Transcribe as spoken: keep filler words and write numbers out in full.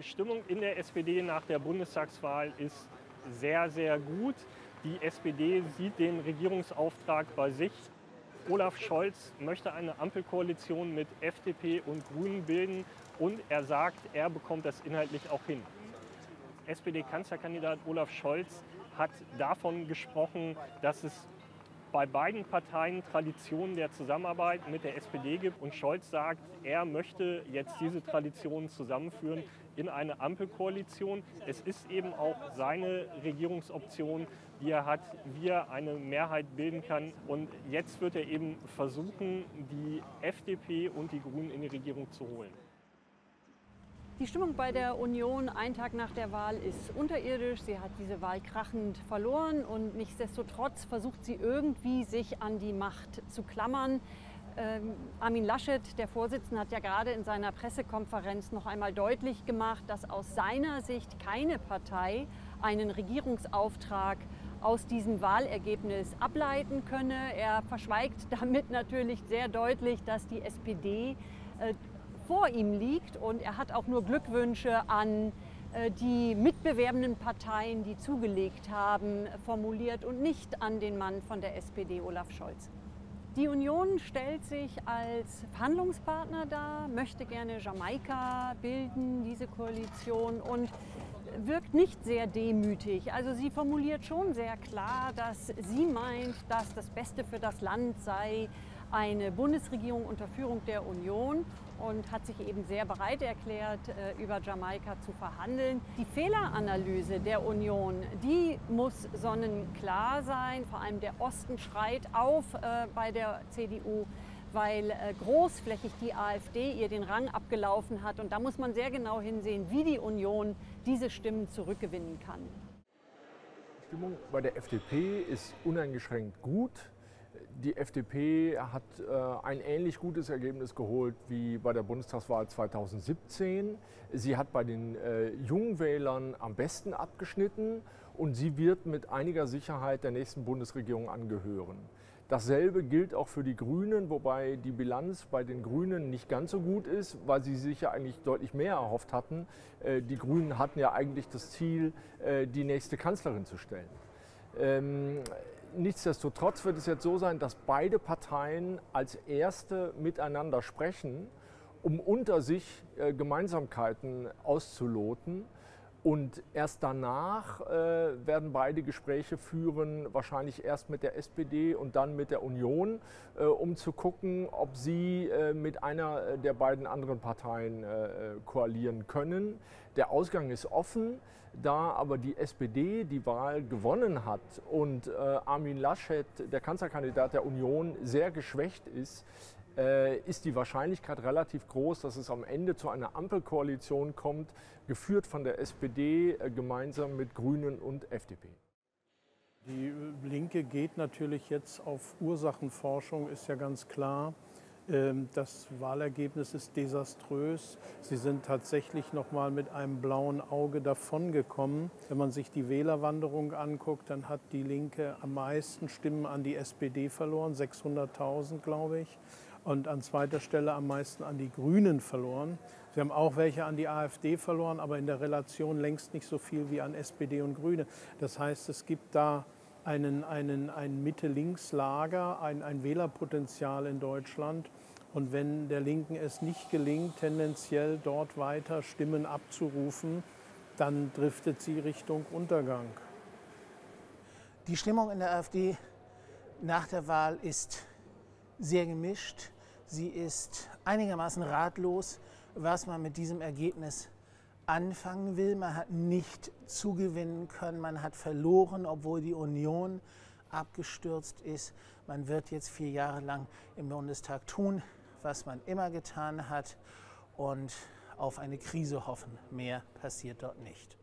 die Stimmung in der S P D nach der Bundestagswahl ist sehr, sehr gut. Die S P D sieht den Regierungsauftrag bei sich. Olaf Scholz möchte eine Ampelkoalition mit F D P und Grünen bilden und er sagt, er bekommt das inhaltlich auch hin. S P D-Kanzlerkandidat Olaf Scholz hat davon gesprochen, dass es bei beiden Parteien Traditionen der Zusammenarbeit mit der S P D gibt. Und Scholz sagt, er möchte jetzt diese Traditionen zusammenführen in eine Ampelkoalition. Es ist eben auch seine Regierungsoption, die er hat, wie er eine Mehrheit bilden kann. Und jetzt wird er eben versuchen, die F D P und die Grünen in die Regierung zu holen. Die Stimmung bei der Union einen Tag nach der Wahl ist unterirdisch. Sie hat diese Wahl krachend verloren und nichtsdestotrotz versucht sie irgendwie, sich an die Macht zu klammern. Ähm, Armin Laschet, der Vorsitzende, hat ja gerade in seiner Pressekonferenz noch einmal deutlich gemacht, dass aus seiner Sicht keine Partei einen Regierungsauftrag aus diesem Wahlergebnis ableiten könne. Er verschweigt damit natürlich sehr deutlich, dass die S P D äh, vor ihm liegt und er hat auch nur Glückwünsche an äh, die mitbewerbenden Parteien, die zugelegt haben, formuliert und nicht an den Mann von der S P D, Olaf Scholz. Die Union stellt sich als Verhandlungspartner dar, möchte gerne Jamaika bilden, diese Koalition, und wirkt nicht sehr demütig. Also sie formuliert schon sehr klar, dass sie meint, dass das Beste für das Land sei, eine Bundesregierung unter Führung der Union, und hat sich eben sehr bereit erklärt, über Jamaika zu verhandeln. Die Fehleranalyse der Union, die muss sonnenklar sein. Vor allem der Osten schreit auf bei der C D U, weil großflächig die AfD ihr den Rang abgelaufen hat. Und da muss man sehr genau hinsehen, wie die Union diese Stimmen zurückgewinnen kann. Die Stimmung bei der F D P ist uneingeschränkt gut. Die F D P hat äh, ein ähnlich gutes Ergebnis geholt wie bei der Bundestagswahl zweitausendsiebzehn. Sie hat bei den äh, Jungwählern am besten abgeschnitten und sie wird mit einiger Sicherheit der nächsten Bundesregierung angehören. Dasselbe gilt auch für die Grünen, wobei die Bilanz bei den Grünen nicht ganz so gut ist, weil sie sich ja eigentlich deutlich mehr erhofft hatten. Äh, die Grünen hatten ja eigentlich das Ziel, äh, die nächste Kanzlerin zu stellen. Ähm, Nichtsdestotrotz wird es jetzt so sein, dass beide Parteien als erste miteinander sprechen, um unter sich äh, Gemeinsamkeiten auszuloten. Und erst danach äh, werden beide Gespräche führen, wahrscheinlich erst mit der S P D und dann mit der Union, äh, um zu gucken, ob sie äh, mit einer der beiden anderen Parteien äh, koalieren können. Der Ausgang ist offen, da aber die S P D die Wahl gewonnen hat und äh, Armin Laschet, der Kanzlerkandidat der Union, sehr geschwächt ist, ist die Wahrscheinlichkeit relativ groß, dass es am Ende zu einer Ampelkoalition kommt, geführt von der S P D gemeinsam mit Grünen und F D P. Die Linke geht natürlich jetzt auf Ursachenforschung, ist ja ganz klar. Das Wahlergebnis ist desaströs. Sie sind tatsächlich noch mal mit einem blauen Auge davongekommen. Wenn man sich die Wählerwanderung anguckt, dann hat die Linke am meisten Stimmen an die S P D verloren, sechshunderttausend, glaube ich. Und an zweiter Stelle am meisten an die Grünen verloren. Sie haben auch welche an die AfD verloren, aber in der Relation längst nicht so viel wie an S P D und Grüne. Das heißt, es gibt da einen, einen, ein Mitte-Links-Lager, ein, ein Wählerpotenzial in Deutschland. Und wenn der Linken es nicht gelingt, tendenziell dort weiter Stimmen abzurufen, dann driftet sie Richtung Untergang. Die Stimmung in der AfD nach der Wahl ist sehr gemischt. Sie ist einigermaßen ratlos, was man mit diesem Ergebnis anfangen will. Man hat nicht zugewinnen können, man hat verloren, obwohl die Union abgestürzt ist. Man wird jetzt vier Jahre lang im Bundestag tun, was man immer getan hat, und auf eine Krise hoffen. Mehr passiert dort nicht.